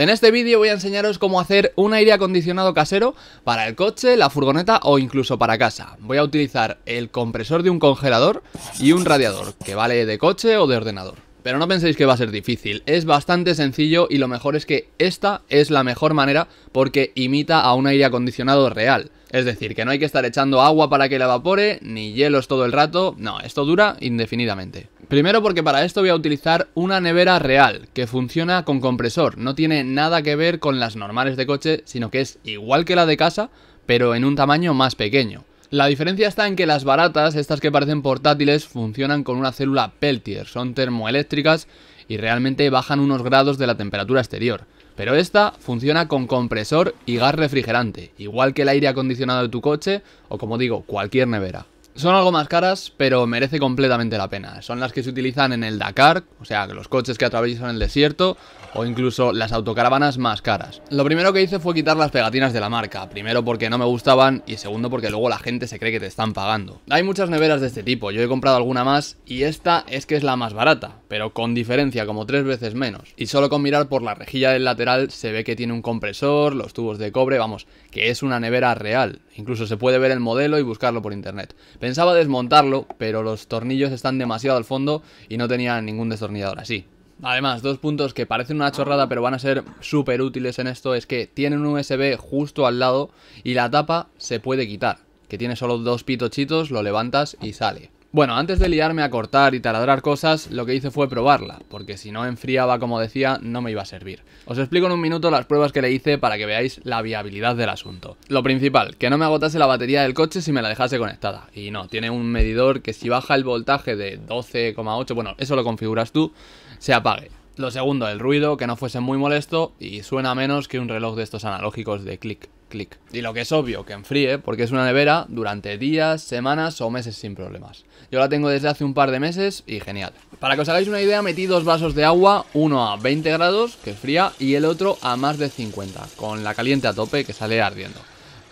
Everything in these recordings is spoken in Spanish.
En este vídeo voy a enseñaros cómo hacer un aire acondicionado casero para el coche, la furgoneta o incluso para casa. Voy a utilizar el compresor de un congelador y un radiador, que vale de coche o de ordenador. Pero no penséis que va a ser difícil, es bastante sencillo y lo mejor es que esta es la mejor manera porque imita a un aire acondicionado real. Es decir, que no hay que estar echando agua para que la evapore, ni hielos todo el rato, no, esto dura indefinidamente. Primero porque para esto voy a utilizar una nevera real, que funciona con compresor, no tiene nada que ver con las normales de coche, sino que es igual que la de casa, pero en un tamaño más pequeño. La diferencia está en que las baratas, estas que parecen portátiles, funcionan con una célula Peltier, son termoeléctricas y realmente bajan unos grados de la temperatura exterior. Pero esta funciona con compresor y gas refrigerante, igual que el aire acondicionado de tu coche o, como digo, cualquier nevera. Son algo más caras, pero merece completamente la pena. Son las que se utilizan en el Dakar, o sea, los coches que atraviesan el desierto, o incluso las autocaravanas más caras. Lo primero que hice fue quitar las pegatinas de la marca, primero porque no me gustaban y segundo porque luego la gente se cree que te están pagando. Hay muchas neveras de este tipo, yo he comprado alguna más y esta es que es la más barata, pero con diferencia, como 3 veces menos. Y solo con mirar por la rejilla del lateral se ve que tiene un compresor, los tubos de cobre, vamos, que es una nevera real. Incluso se puede ver el modelo y buscarlo por internet. Pensaba desmontarlo, pero los tornillos están demasiado al fondo y no tenía ningún destornillador así. Además, dos puntos que parecen una chorrada pero van a ser súper útiles en esto es que tienen un USB justo al lado y la tapa se puede quitar, que tiene solo 2 pitochitos, lo levantas y sale. Bueno, antes de liarme a cortar y taladrar cosas, lo que hice fue probarla, porque si no enfriaba, como decía, no me iba a servir. Os explico en un minuto las pruebas que le hice para que veáis la viabilidad del asunto. Lo principal, que no me agotase la batería del coche si me la dejase conectada. Y no, tiene un medidor que si baja el voltaje de 12,8, bueno, eso lo configuras tú, se apague. Lo segundo, el ruido, que no fuese muy molesto y suena menos que un reloj de estos analógicos de clic. Y lo que es obvio, que enfríe, porque es una nevera durante días, semanas o meses sin problemas. Yo la tengo desde hace un par de meses y genial. Para que os hagáis una idea, metí 2 vasos de agua, uno a 20 grados, que fría, y el otro a más de 50, con la caliente a tope, que sale ardiendo.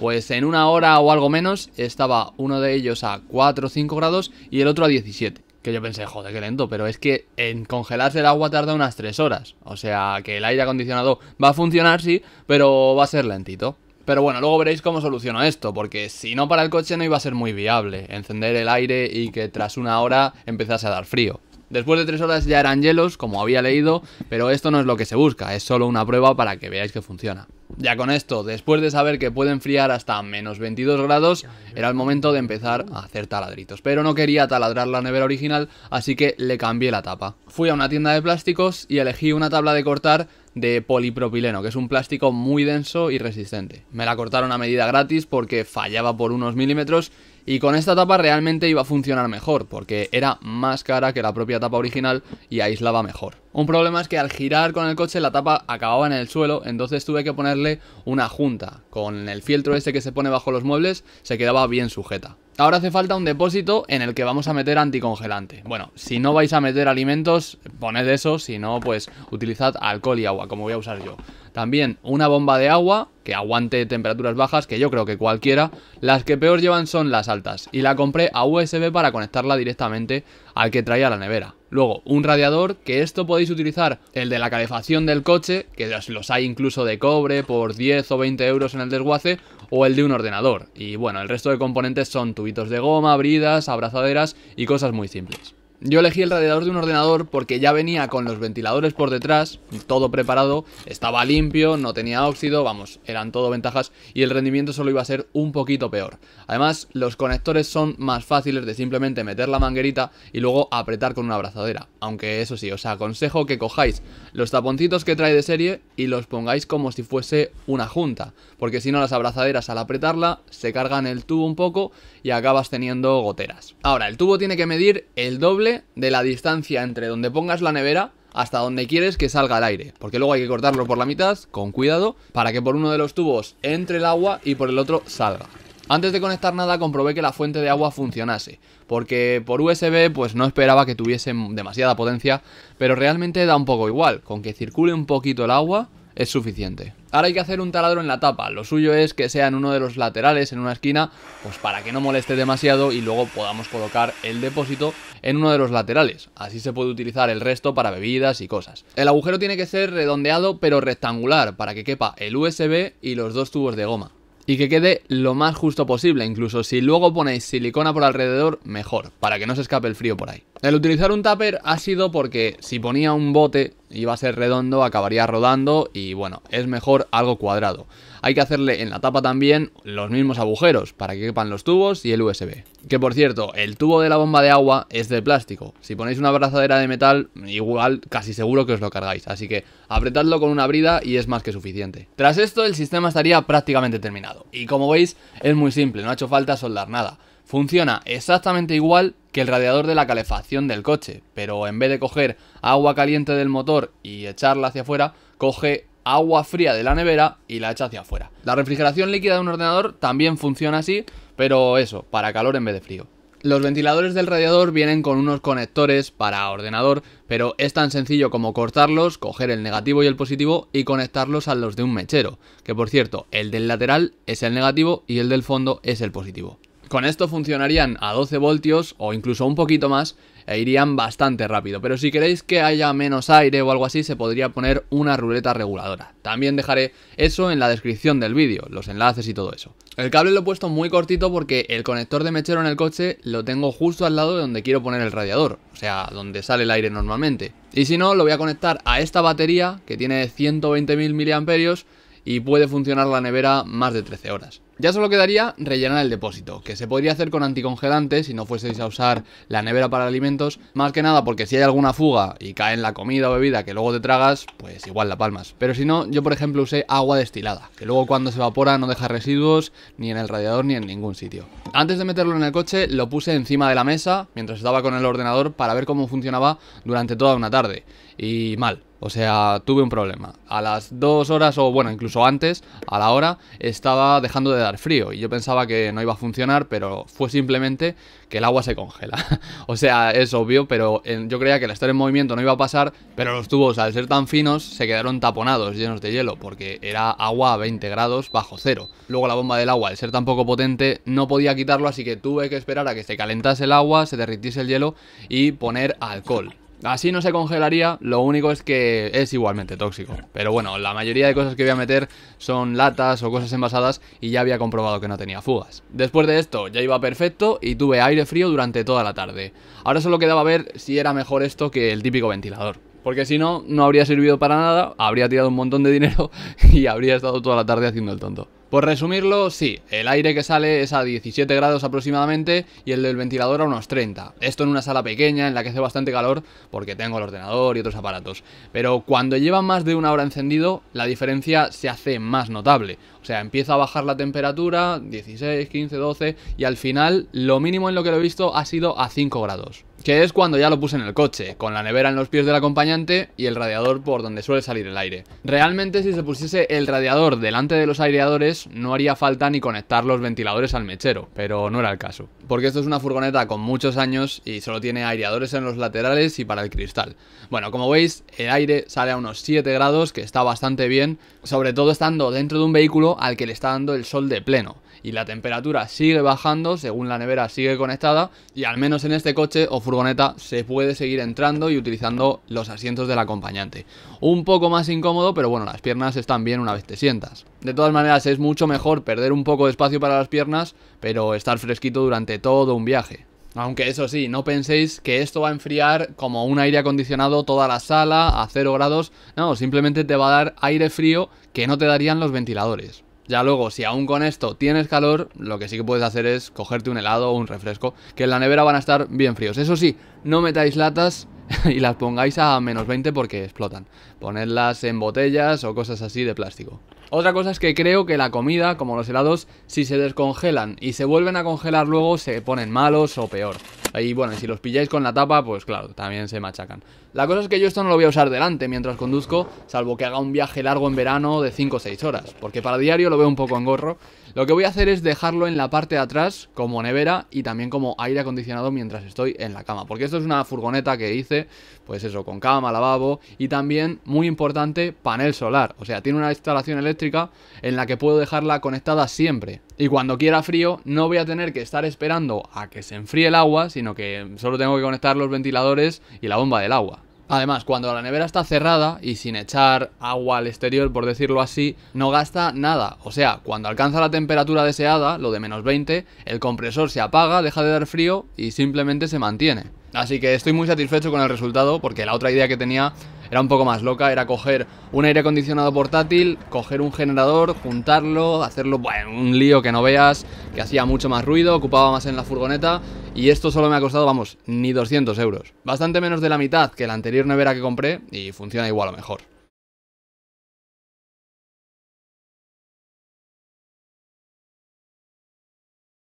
Pues en una hora o algo menos, estaba uno de ellos a 4 o 5 grados y el otro a 17. Que yo pensé, joder, qué lento, pero es que en congelarse el agua tarda unas 3 horas. O sea, que el aire acondicionado va a funcionar, sí, pero va a ser lentito. Pero bueno, luego veréis cómo soluciono esto, porque si no para el coche no iba a ser muy viable encender el aire y que tras una hora empezase a dar frío. Después de 3 horas ya eran hielos, como había leído, pero esto no es lo que se busca, es solo una prueba para que veáis que funciona. Ya con esto, después de saber que puede enfriar hasta menos 22 grados, era el momento de empezar a hacer taladritos. Pero no quería taladrar la nevera original, así que le cambié la tapa. Fui a una tienda de plásticos y elegí una tabla de cortar de polipropileno, que es un plástico muy denso y resistente. Me la cortaron a medida gratis porque fallaba por unos milímetros y con esta tapa realmente iba a funcionar mejor porque era más cara que la propia tapa original y aislaba mejor. Un problema es que al girar con el coche la tapa acababa en el suelo, entonces tuve que ponerle una junta. Con el fieltro este que se pone bajo los muebles se quedaba bien sujeta. Ahora hace falta un depósito en el que vamos a meter anticongelante. Bueno, si no vais a meter alimentos, poned eso, si no, pues utilizad alcohol y agua, como voy a usar yo. También una bomba de agua que aguante temperaturas bajas, que yo creo que cualquiera. Las que peor llevan son las altas, y la compré a USB para conectarla directamente al que traía la nevera. Luego, un radiador, que esto podéis utilizar el de la calefacción del coche, que los hay incluso de cobre por 10 o 20 euros en el desguace, o el de un ordenador. Y bueno, el resto de componentes son tubitos de goma, bridas, abrazaderas y cosas muy simples. Yo elegí el radiador de un ordenador porque ya venía con los ventiladores por detrás, todo preparado, estaba limpio, no tenía óxido, vamos, eran todo ventajas y el rendimiento solo iba a ser un poquito peor. Además, los conectores son más fáciles de simplemente meter la manguerita y luego apretar con una abrazadera. Aunque eso sí, os aconsejo que cojáis los taponcitos que trae de serie y los pongáis como si fuese una junta, porque si no las abrazaderas al apretarla se cargan el tubo un poco y acabas teniendo goteras. Ahora, el tubo tiene que medir el doble de la distancia entre donde pongas la nevera hasta donde quieres que salga el aire, porque luego hay que cortarlo por la mitad, con cuidado, para que por uno de los tubos entre el agua y por el otro salga. Antes de conectar nada comprobé que la fuente de agua funcionase, porque por USB pues no esperaba que tuviese demasiada potencia, pero realmente da un poco igual, con que circule un poquito el agua es suficiente. Ahora hay que hacer un taladro en la tapa. Lo suyo es que sea en uno de los laterales, en una esquina, pues para que no moleste demasiado y luego podamos colocar el depósito en uno de los laterales. Así se puede utilizar el resto para bebidas y cosas. El agujero tiene que ser redondeado pero rectangular para que quepa el USB y los dos tubos de goma. Y que quede lo más justo posible, incluso si luego ponéis silicona por alrededor, mejor, para que no se escape el frío por ahí. El utilizar un tupper ha sido porque si ponía un bote iba a ser redondo, acabaría rodando y bueno, es mejor algo cuadrado. Hay que hacerle en la tapa también los mismos agujeros para que quepan los tubos y el USB. Que por cierto, el tubo de la bomba de agua es de plástico. Si ponéis una abrazadera de metal, igual casi seguro que os lo cargáis. Así que apretadlo con una brida y es más que suficiente. Tras esto el sistema estaría prácticamente terminado. Y como veis es muy simple, no ha hecho falta soldar nada. Funciona exactamente igual que el radiador de la calefacción del coche, pero en vez de coger agua caliente del motor y echarla hacia afuera, coge agua fría de la nevera y la echa hacia afuera. La refrigeración líquida de un ordenador también funciona así, pero eso, para calor en vez de frío. Los ventiladores del radiador vienen con unos conectores para ordenador, pero es tan sencillo como cortarlos, coger el negativo y el positivo y conectarlos a los de un mechero, que por cierto, el del lateral es el negativo y el del fondo es el positivo. Con esto funcionarían a 12 voltios o incluso un poquito más e irían bastante rápido, pero si queréis que haya menos aire o algo así se podría poner una ruleta reguladora. También dejaré eso en la descripción del vídeo, los enlaces y todo eso. El cable lo he puesto muy cortito porque el conector de mechero en el coche lo tengo justo al lado de donde quiero poner el radiador, o sea, donde sale el aire normalmente. Y si no, lo voy a conectar a esta batería que tiene 120.000 mAh y puede funcionar la nevera más de 13 horas. Ya solo quedaría rellenar el depósito, que se podría hacer con anticongelantes si no fueseis a usar la nevera para alimentos, más que nada porque si hay alguna fuga y cae en la comida o bebida que luego te tragas, pues igual la palmas. Pero si no, yo por ejemplo usé agua destilada, que luego cuando se evapora no deja residuos ni en el radiador ni en ningún sitio. Antes de meterlo en el coche lo puse encima de la mesa mientras estaba con el ordenador para ver cómo funcionaba durante toda una tarde. Y mal. O sea, tuve un problema. A las 2 horas o bueno, incluso antes, a la hora, estaba dejando de dar frío y yo pensaba que no iba a funcionar, pero fue simplemente que el agua se congela. O sea, es obvio, pero yo creía que al estar en movimiento no iba a pasar, pero los tubos al ser tan finos se quedaron taponados, llenos de hielo, porque era agua a 20 grados bajo cero. Luego la bomba del agua, al ser tan poco potente, no podía quitarlo, así que tuve que esperar a que se calentase el agua, se derritiese el hielo y poner alcohol. Así no se congelaría, lo único es que es igualmente tóxico. Pero bueno, la mayoría de cosas que voy a meter son latas o cosas envasadas y ya había comprobado que no tenía fugas. Después de esto ya iba perfecto y tuve aire frío durante toda la tarde. Ahora solo quedaba ver si era mejor esto que el típico ventilador. Porque si no, no habría servido para nada, habría tirado un montón de dinero y habría estado toda la tarde haciendo el tonto. Por resumirlo, sí, el aire que sale es a 17 grados aproximadamente y el del ventilador a unos 30. Esto en una sala pequeña en la que hace bastante calor porque tengo el ordenador y otros aparatos. Pero cuando lleva más de una hora encendido, la diferencia se hace más notable. O sea, empieza a bajar la temperatura, 16, 15, 12 y al final lo mínimo en lo que lo he visto ha sido a 5 grados. Que es cuando ya lo puse en el coche, con la nevera en los pies del acompañante y el radiador por donde suele salir el aire. Realmente si se pusiese el radiador delante de los aireadores no haría falta ni conectar los ventiladores al mechero, pero no era el caso. Porque esto es una furgoneta con muchos años y solo tiene aireadores en los laterales y para el cristal. Bueno, como veis el aire sale a unos 7 grados, que está bastante bien, sobre todo estando dentro de un vehículo al que le está dando el sol de pleno. Y la temperatura sigue bajando según la nevera sigue conectada y al menos en este coche o furgoneta se puede seguir entrando y utilizando los asientos del acompañante. Un poco más incómodo, pero bueno, las piernas están bien una vez te sientas. De todas maneras es mucho mejor perder un poco de espacio para las piernas, pero estar fresquito durante todo un viaje. Aunque eso sí, no penséis que esto va a enfriar como un aire acondicionado toda la sala a 0 grados. No, simplemente te va a dar aire frío que no te darían los ventiladores. Ya luego, si aún con esto tienes calor, lo que sí que puedes hacer es cogerte un helado o un refresco, que en la nevera van a estar bien fríos. Eso sí, no metáis latas y las pongáis a menos 20 porque explotan. Ponedlas en botellas o cosas así de plástico. Otra cosa es que creo que la comida, como los helados, si se descongelan y se vuelven a congelar luego, se ponen malos o peor. Y bueno, si los pilláis con la tapa, pues claro, también se machacan. La cosa es que yo esto no lo voy a usar delante mientras conduzco, salvo que haga un viaje largo en verano de 5 o 6 horas, porque para diario lo veo un poco engorro. Lo que voy a hacer es dejarlo en la parte de atrás como nevera y también como aire acondicionado mientras estoy en la cama, porque esto es una furgoneta que hice, pues eso, con cama, lavabo y también, muy importante, panel solar. O sea, tiene una instalación eléctrica en la que puedo dejarla conectada siempre. Y cuando quiera frío no voy a tener que estar esperando a que se enfríe el agua, sino que solo tengo que conectar los ventiladores y la bomba del agua. Además, cuando la nevera está cerrada y sin echar agua al exterior, por decirlo así, no gasta nada. O sea, cuando alcanza la temperatura deseada, lo de menos 20, el compresor se apaga, deja de dar frío y simplemente se mantiene. Así que estoy muy satisfecho con el resultado, porque la otra idea que tenía era un poco más loca, era coger un aire acondicionado portátil, coger un generador, juntarlo, hacerlo, bueno, un lío que no veas, que hacía mucho más ruido, ocupaba más en la furgoneta, y esto solo me ha costado, vamos, ni 200 euros. Bastante menos de la mitad que la anterior nevera que compré y funciona igual o mejor.